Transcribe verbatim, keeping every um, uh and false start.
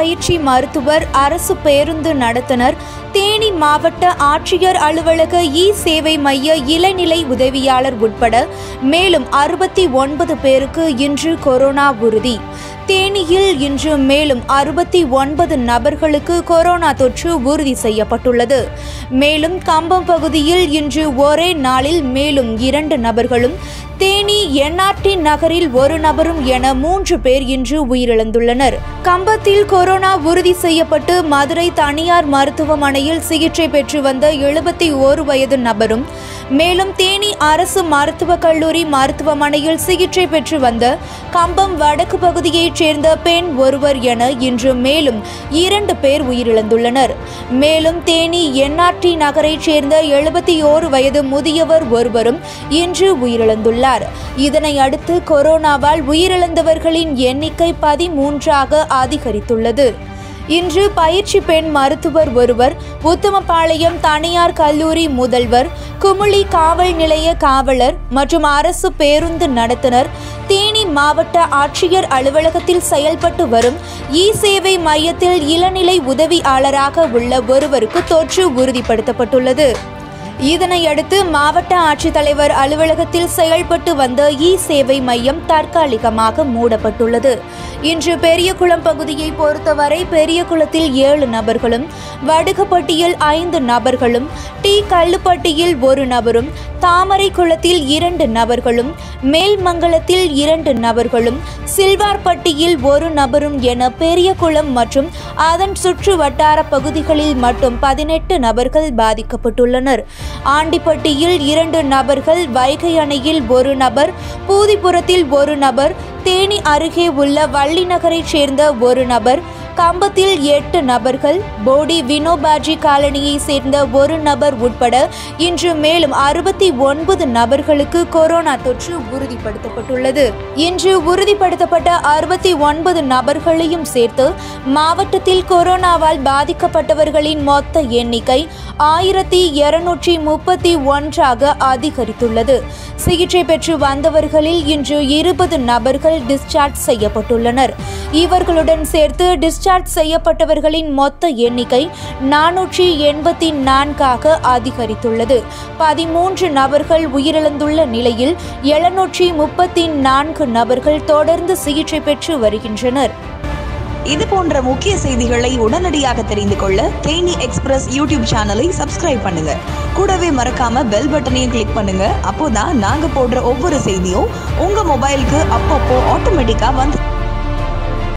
பயிற்சி மருத்துவர், அரசு பேருந்து நடத்துனர், தேனி மாவட்ட ஆட்சியர் அலுவலக இ சேவை மைய இளநிலை உதவியாளர் உட்பட மேலும் அறுபத்தி ஒன்பது பேருக்கு இன்று கொரோனா உறுதி. தேனியில் இன்று மேலும் அறுபத்தி ஒன்பது நபர்களுக்கு கொரோனா தொற்று உறுதி செய்யப்பட்டுள்ளது. மேலும் கம்பம் பகுதியில் இன்று ஒரே நாளில் மேலும் இரண்டு நபர்களும், தேனி என்ஆர்டி நகரில் ஒரு நபரும் என மூன்று பேர் இன்று உயிரிழந்துள்ளனர். கம்பத்தில் கொரோனா உறுதி செய்யப்பட்டு மதுரை தனியார் மருத்துவமனையில் சிகிச்சை பெற்று வந்த எழுபத்தி ஓரு வயது நபரும், மேலும் தேனி அரசு மருத்துவக் கல்லூரி மருத்துவமனையில் சிகிச்சை பெற்று வந்த கம்பம் வடக்கு பகுதியைச் சேர்ந்த பெண் ஒருவர் என இன்று மேலும் இரண்டு பேர் உயிரிழந்துள்ளனர். மேலும் தேனி என்ஆர்டி நகரைச் சேர்ந்த எழுபத்தி ஓரு வயது முதியவர் ஒருவரும் இன்று உயிரிழந்துள்ளார். இதனை அடுத்து கொரோனாவால் உயிரிழந்தவர்களின் எண்ணிக்கை பதிமூன்றாக அதிகரித்துள்ளது. இன்று பயிற்சி பெண் மருத்துவர் ஒருவர், உத்தமபாளையம் தனியார் கல்லூரி முதல்வர், குமுளி காவல் நிலைய காவலர் மற்றும் அரசு பேருந்து நடத்துனர், தேனி மாவட்ட ஆட்சியர் அலுவலகத்தில் செயல்பட்டு வரும் இ சேவை மையத்தில் இளநிலை உதவியாளராக உள்ள ஒருவருக்கு தொற்று உறுதிப்படுத்தப்பட்டுள்ளது. இதனையடுத்து மாவட்ட ஆட்சித்தலைவர் அலுவலகத்தில் செயல்பட்டு வந்த இ சேவை மையம் தற்காலிகமாக மூடப்பட்டுள்ளது. இன்று பெரியகுளம் பகுதியை பொறுத்தவரை பெரியகுளத்தில் ஏழு நபர்களும், வடுகப்பட்டியில் ஐந்து நபர்களும், டி கல்லுப்பட்டியில் ஒரு நபரும், தாமரை குளத்தில் இரண்டு நபர்களும், மேல்மங்கலத்தில் இரண்டு நபர்களும், சில்வார்பட்டியில் ஒரு நபரும் என பெரியகுளம் மற்றும் அதன் சுற்று வட்டார பகுதிகளில் மட்டும் பதினெட்டு நபர்கள் பாதிக்கப்பட்டுள்ளனர். ஆண்டிப்பட்டியில் இரண்டு நபர்கள், வைகை அணையில் ஒரு நபர், பூதிபுரத்தில் ஒரு நபர், தேனி அருகே உள்ள வள்ளிநகரைச் சேர்ந்த ஒரு நபர், கம்பத்தில் எட்டு நபர்கள், போடி வினோபாஜி காலனியை சேர்ந்த ஒரு நபர் உட்பட இன்று மேலும் அறுபத்தி ஒன்பது நபர்களுக்கு கொரோனா தொற்று உறுதிப்படுத்தப்பட்டுள்ளது. இன்று உறுதிப்படுத்தப்பட்ட அறுபத்தி ஒன்பது நபர்களையும் சேர்த்து மாவட்டத்தில் கொரோனாவால் பாதிக்கப்பட்டவர்களின் மொத்த எண்ணிக்கை ஆயிரத்தி இருநூற்றி முப்பத்தி ஒன்றாக அதிகரித்துள்ளது. சிகிச்சை பெற்று வந்தவர்களில் இன்று இருபது நபர்கள் டிஸ்சார்ஜ் செய்யப்பட்டுள்ளனர். இவர்களுடன் சேர்த்து டிஸ்சார்ஜ் செய்யப்பட்டவர்களின் மொத்த எண்ணிக்கை நானூற்றி எண்பத்தி நான்காக அதிகரித்துள்ளது. பதிமூன்று நபர்கள் உயிரிழந்துள்ள நிலையில் எழுநூற்றி முப்பத்தி நான்கு நபர்கள் தொடர்ந்து சிகிச்சை பெற்று வருகின்றனர். இதுபோன்ற முக்கிய செய்திகளை உடனடியாக தெரிந்து கொள்ள தேனி எக்ஸ்பிரஸ் யூடியூப் சேனலை சப்ஸ்கிரைப் பண்ணுங்க. கூடவே மறக்காம பெல் பட்டனையும் கிளிக் பண்ணுங்க. அப்போதான் நாங்க போடுற ஒவ்வொரு செய்தியும் உங்க மொபைலுக்கு அப்பப்போ ஆட்டோமேட்டிக்கா வந்து